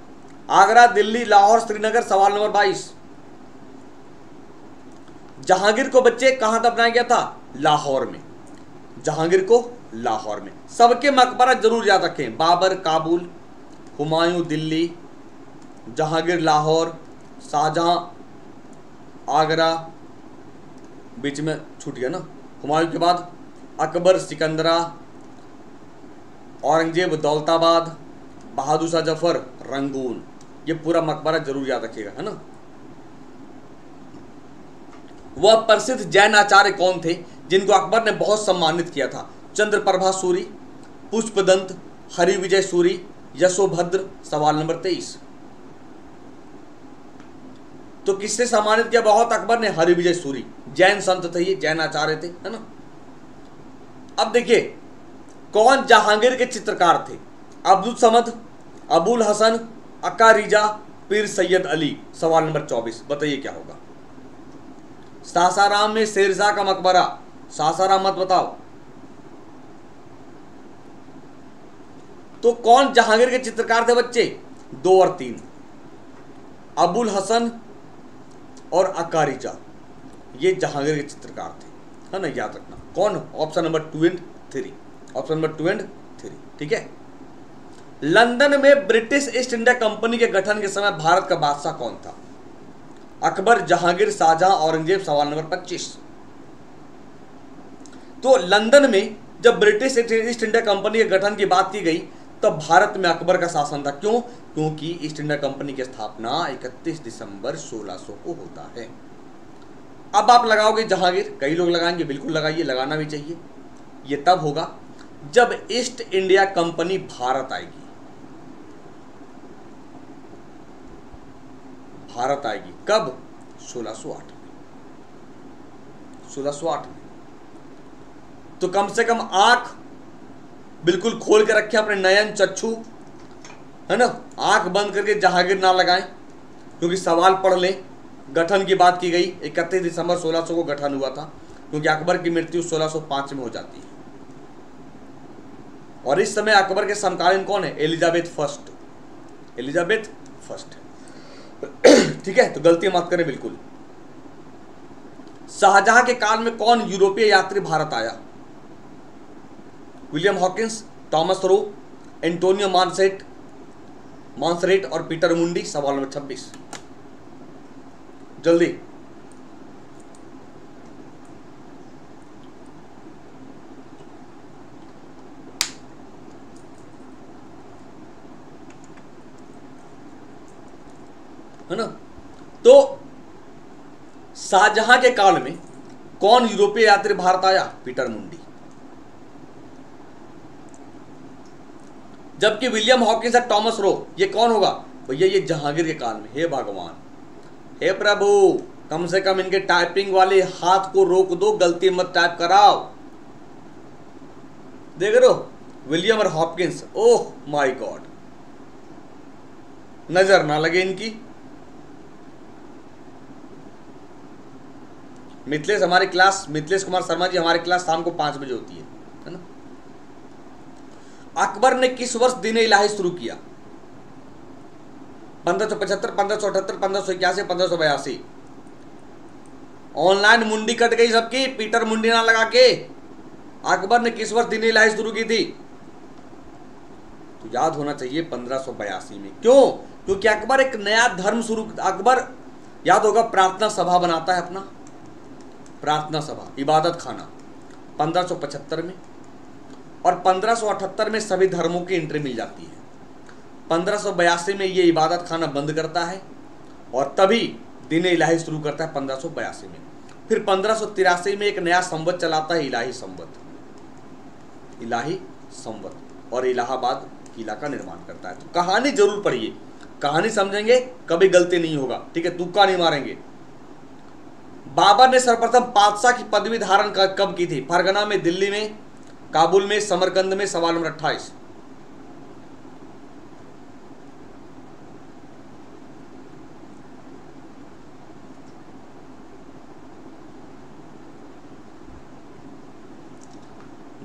आगरा, दिल्ली, लाहौर, श्रीनगर। सवाल नंबर 22, जहांगीर को बच्चे कहां दफनाया गया था? लाहौर में, जहांगीर को लाहौर में। सबके मकबरा जरूर याद रखें, बाबर काबुल, हुमायूं दिल्ली, जहांगीर लाहौर, शाहजहां आगरा, बीच में छूट गया ना, हुमायूं के बाद अकबर सिकंदरा, औरंगजेब दौलताबाद, बहादुर शाह जफर रंगून। ये पूरा मकबरा जरूर याद रखिएगा, है ना। वह प्रसिद्ध जैन आचार्य कौन थे जिनको अकबर ने बहुत सम्मानित किया था? चंद्रप्रभा सूरी, पुष्पदंत, हरि विजय सूरी, यशोभद्र, सवाल नंबर 23। तो किससे सम्मानित किया बहुत अकबर ने? हरि विजय सूरी, जैन संत थे, ये जैन आचार्य थे, है ना। अब देखिए कौन जहांगीर के चित्रकार थे? अब्दुल समद, अबुल हसन, अकारीजा, पीर सैयद अली। सवाल नंबर 24, बताइए क्या होगा। सासाराम में शेरशाह का मकबरा, सासाराम मत बताओ। तो कौन जहांगीर के चित्रकार थे बच्चे? 2 और 3, अबुल हसन और अकारीजा, ये जहांगीर के चित्रकार थे, है ना, याद रखना। कौन? Option number 2 and 3, option number 2 and 3, ठीक है। लंदन में ब्रिटिश ईस्ट इंडिया कंपनी के गठन के समय भारत का बादशाह कौन था? अकबर, जहांगीर, शाहजहां, औरंगजेब। सवाल नंबर 25। तो लंदन में जब ब्रिटिश ईस्ट इंडिया कंपनी के गठन की बात की गई तब भारत में अकबर का शासन था। क्यों? क्योंकि ईस्ट इंडिया कंपनी की स्थापना 31 दिसंबर 1600 को होता है। अब आप लगाओगे जहांगीर, कई लोग लगाएंगे, बिल्कुल लगाइए, लगाना भी चाहिए। ये तब होगा जब ईस्ट इंडिया कंपनी भारत आएगी, भारत आएगी कब? 1608 में, 1608 में। तो कम से कम आंख बिल्कुल खोल के रखें, अपने नयन चक्षु, है ना, आंख बंद करके जहांगीर ना लगाएं, क्योंकि सवाल पढ़ लें। गठन की बात की गई, 31 दिसंबर 1600 को गठन हुआ था, क्योंकि अकबर की मृत्यु 1605 में हो जाती है। और इस समय अकबर के समकालीन कौन है? एलिजाबेथ फर्स्ट, एलिजाबेथ फर्स्ट, ठीक है। तो गलती मत करें बिल्कुल। शाहजहां के काल में कौन यूरोपीय यात्री भारत आया? William Hawkins, Thomas Roe, Antonio Monserrate और पीटर मुंडी। सवाल नंबर 26, जल्दी। है ना, तो शाहजहां के काल में कौन यूरोपीय यात्री भारत आया? Peter Mundy. जबकि विलियम हॉकिंस और थॉमस रो, ये कौन होगा भैया? ये जहांगीर के काल में। हे भगवान, हे प्रभु, कम से कम इनके टाइपिंग वाले हाथ को रोक दो, गलती मत टाइप कराओ। देख रहे हो, विलियम और हॉकिंस, ओह माय गॉड, नजर ना लगे इनकी। मिथिलेश, हमारी क्लास, मिथिलेश कुमार शर्मा जी, हमारी क्लास शाम को 5 बजे होती है ना। अकबर ने किस वर्ष दीन इलाही शुरू किया? 1575, 1578, 1581, 1582। ऑनलाइन मुंडी कट गई सबकी, पीटर मुंडी ना लगा के। अकबर ने किस वर्ष दीन इलाही शुरू की थी? तो याद होना चाहिए 1582 में। क्यों? क्योंकि अकबर एक नया धर्म शुरू, अकबर याद होगा प्रार्थना सभा बनाता है अपना, प्रार्थना सभा, इबादत खाना, 1575 में। और 1578 में सभी धर्मों की एंट्री मिल जाती है। 1582 में ये इबादत खाना बंद करता है और तभी दिन इलाही शुरू करता है 1582 में। फिर 1583 में एक नया संवत चलाता है, इलाही संवत, इलाही संवत, और इलाहाबाद किला का निर्माण करता है। तो कहानी जरूर पढ़िए, कहानी समझेंगे, कभी गलती नहीं होगा, ठीक है, तुक्का नहीं मारेंगे। बाबर ने सर्वप्रथम बादशाह की पदवी धारण कब की थी? फरगना में, दिल्ली में, काबुल में, समरकंद में। सवाल नंबर 28,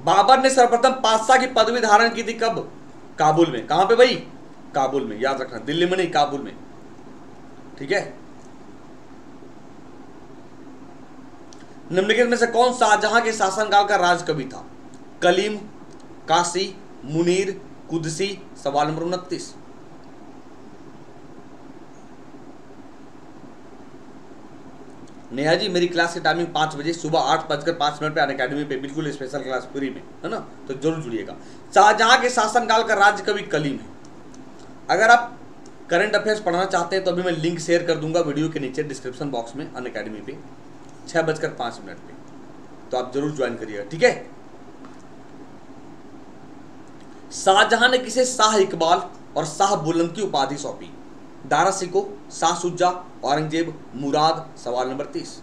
बाबर ने सर्वप्रथम बादशाह की पदवी धारण की थी कब? काबुल में। कहां पे भाई? काबुल में, याद रखना, दिल्ली में नहीं, काबुल में, ठीक है। निम्नलिखित में से कौन शाहजहां के शासनकाल का राजकवि था? कलीम, काशी, मुनीर, कुदसी। सवाल नंबर 29, नेहा जी मेरी क्लास की टाइमिंग 5 बजे सुबह 8:05 पे अन अकेडमी पे, बिल्कुल स्पेशल क्लास पूरी में, है ना, तो जरूर जुड़िएगा। शाहजहां के शासनकाल का राजकवि कलीम है। अगर आप करंट अफेयर्स पढ़ना चाहते हैं तो अभी मैं लिंक शेयर कर दूंगा वीडियो के नीचे डिस्क्रिप्शन बॉक्स में, अन अकेडमी पे 6:05 पे, तो आप जरूर ज्वाइन करिएगा, ठीक है। शाहजहां ने किसे शाह इकबाल और शाह बुलंद की उपाधि सौंपी? दारा सिको, शाह सुज्जा, औरंगजेब, मुराद। सवाल नंबर 30।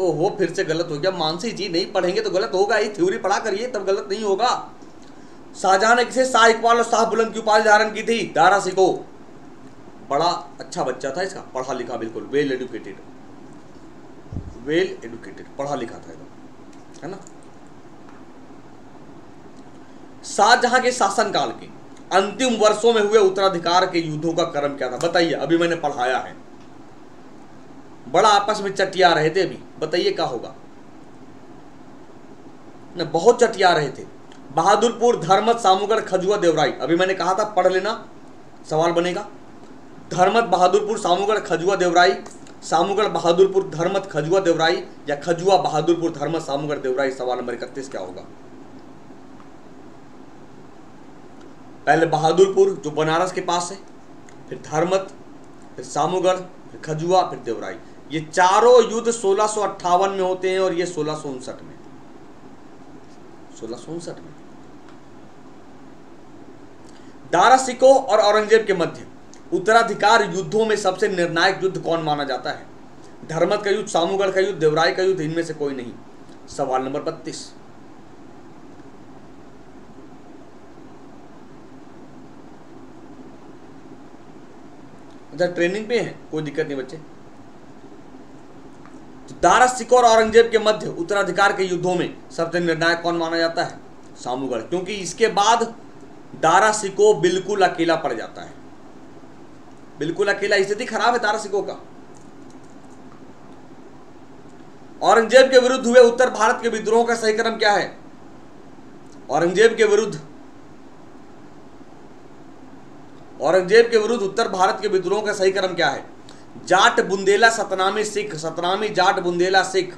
ओहो फिर से गलत हो गया मानसी जी, नहीं पढ़ेंगे तो गलत होगा ही, थ्योरी पढ़ा करिए तब गलत नहीं होगा। शाहजहां ने किसे शाह इकबाल और शाह बुलंद की उपाधि धारण की थी? दारा सिको। बड़ा अच्छा बच्चा था, इसका पढ़ा लिखा बिल्कुल, वेल एडुकेटेड पढ़ा लिखा था है ना। शाहजहां के शासनकाल के अंतिम वर्षों में हुए उत्तराधिकार के युद्धों का क्रम क्या था? बताइए, अभी मैंने पढ़ाया है, बड़ा आपस में चटिया रहे थे, अभी बताइए क्या होगा ना, बहुत चटिया रहे थे। बहादुरपुर, धर्मत, सामूगढ़, खजुआ, देवराई, अभी मैंने कहा था पढ़ लेना, सवाल बनेगा। धर्मत, बहादुरपुर, सामूगढ़, खजुआ, देवराई, सामूगढ़, बहादुरपुर, धर्मत, खजुआ, देवराई, या खजुआ, बहादुरपुर, धर्मत, सामूगढ़, देवराई। सवाल नंबर 31 क्या होगा? पहले बहादुरपुर जो बनारस के पास है, फिर धर्मत, फिर सामूगढ़, फिर खजुआ, फिर देवराई। ये चारों युद्ध 1658 में होते हैं और ये 1659 में, 1659 में। दारा सिको और औरंगजेब के मध्य उत्तराधिकार युद्धों में सबसे निर्णायक युद्ध कौन माना जाता है? धर्मत का युद्ध, सामूगढ़ का युद्ध, देवराई का युद्ध, इनमें से कोई नहीं। सवाल नंबर 32। अच्छा ट्रेनिंग पे है, कोई दिक्कत नहीं बच्चे। तो दारा सिको और औरंगजेब के मध्य उत्तराधिकार के युद्धों में सबसे निर्णायक कौन माना जाता है? सामूगढ़, क्योंकि इसके बाद दारा सिको बिल्कुल अकेला पड़ जाता है, बिल्कुल अकेला, स्थिति खराब है दारा सिको का। औरंगजेब के विरुद्ध हुए उत्तर भारत के विद्रोह का सही क्रम क्या है? औरंगजेब के विरुद्ध उत्तर भारत के विद्रोह का सही क्रम क्या है? जाट, बुंदेला, सतनामी, सिख, सतनामी, जाट, बुंदेला, सिख,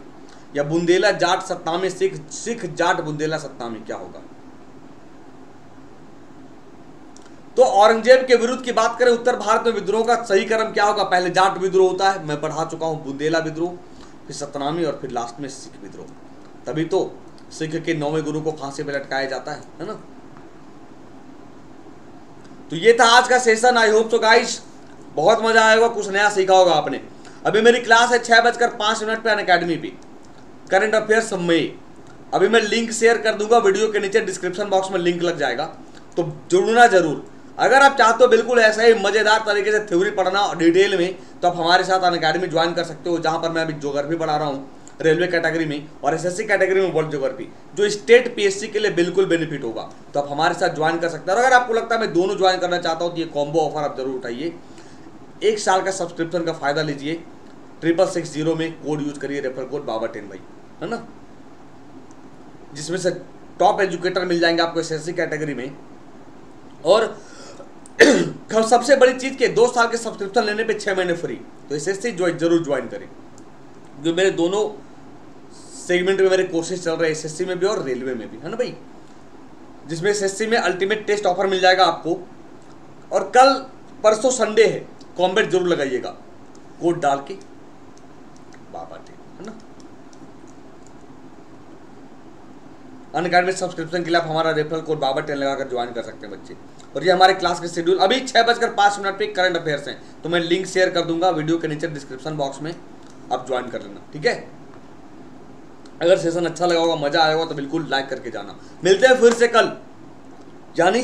या बुंदेला, जाट, सतनामी, सिख, सिख, जाट, बुंदेला, सतनामी, क्या होगा? तो औरंगजेब के विरुद्ध की बात करें उत्तर भारत में विद्रोह का सही क्रम क्या होगा? पहले जाट विद्रोह होता है, मैं पढ़ा चुका हूं, बुंदेला विद्रोह, फिर सतनामी, और फिर लास्ट में सिख विद्रोह। तभी तो सिख के 9वें गुरु को फांसी पर लटकाया जाता है ना। तो ये था आज का session. I hope so guys बहुत मजा आएगा, कुछ नया सीखा होगा आपने। अभी मेरी क्लास है 6:05 पे अनअकैडमी पे, करंट अफेयर्स में। अभी मैं लिंक शेयर कर दूंगा वीडियो के नीचे, डिस्क्रिप्शन बॉक्स में लिंक लग जाएगा, तो जुड़ना जरूर। अगर आप चाहते हो बिल्कुल ऐसा ही मज़ेदार तरीके से थ्योरी पढ़ना और डिटेल में, तो आप हमारे साथ अनअकैडमी ज्वाइन कर सकते हो, जहाँ पर मैं अभी ज्योग्राफी पढ़ा रहा हूँ रेलवे कैटेगरी में, और एसएससी कैटेगरी में वर्ल्ड ज्योग्राफी, जो स्टेट पीएससी के लिए बिल्कुल बेनिफिट होगा। तो आप हमारे साथ ज्वाइन कर सकते हो। और अगर आपको लगता है मैं दोनों ज्वाइन करना चाहता हूँ, तो ये कॉम्बो ऑफर आप जरूर उठाइए, 1 साल का सब्सक्रिप्शन का फ़ायदा लीजिए। 6660 में कोड यूज करिए, रेफर कोड बाबा10 भाई, है ना, जिसमें से टॉप एजुकेटर मिल जाएंगे आपको एसएससी कैटेगरी में। और सबसे बड़ी चीज़ के 2 साल के सब्सक्रिप्शन लेने पे 6 महीने फ्री, तो एसएससी जरूर ज्वाइन करें, जो मेरे दोनों सेगमेंट में मेरे कोर्सेज चल रहे हैं, एसएससी में भी और रेलवे में भी, है ना भाई, जिसमें एसएससी में अल्टीमेट टेस्ट ऑफर मिल जाएगा आपको। और कल परसों संडे है, कॉम्बैट जरूर लगाइएगा, कोड डाल के बाबा10, है ना। अनअकैडमी सब्सक्रिप्शन के लिए आप हमारा रेफरल कोड बाबा10 लगाकर ज्वाइन कर सकते हैं बच्चे। और ये हमारे क्लास के शेड्यूल अभी 6:05 पे करंट अफेयर्स हैं, तो मैं लिंक शेयर कर दूंगा वीडियो के नीचे डिस्क्रिप्शन बॉक्स में, आप ज्वाइन कर लेना, ठीक है। अगर सेशन अच्छा लगा होगा, मजा आया होगा, तो बिल्कुल लाइक करके जाना। मिलते हैं फिर से कल, यानी